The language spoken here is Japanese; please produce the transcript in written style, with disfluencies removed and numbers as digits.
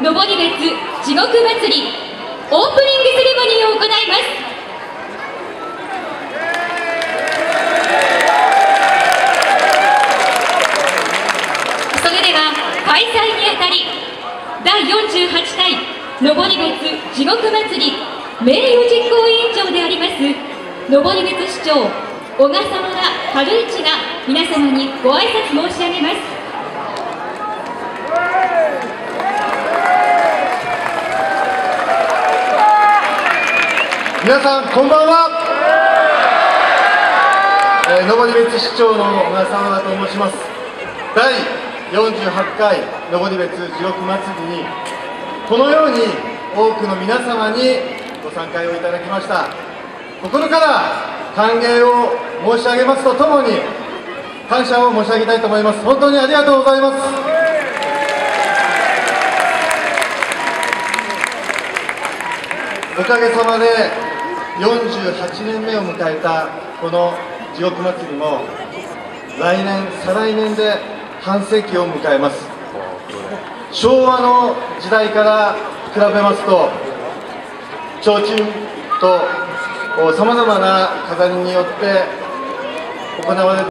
登別地獄祭りオープニングセレモニーを行います。それでは開催にあたり第48回登別地獄祭り名誉実行委員長であります登別市長小笠原春一が皆様にご挨拶申し上げます。皆さんこんばんは。登別市長の小笠原と申します。第48回登別地獄祭りにこのように多くの皆様にご参加をいただきました。心から歓迎を申し上げますとともに感謝を申し上げたいと思います。本当にありがとうございます。おかげさまで48年目を迎えたこの地獄祭りも来年再来年で半世紀を迎えます。昭和の時代から比べますと提灯とさまざまな飾りによって行われています。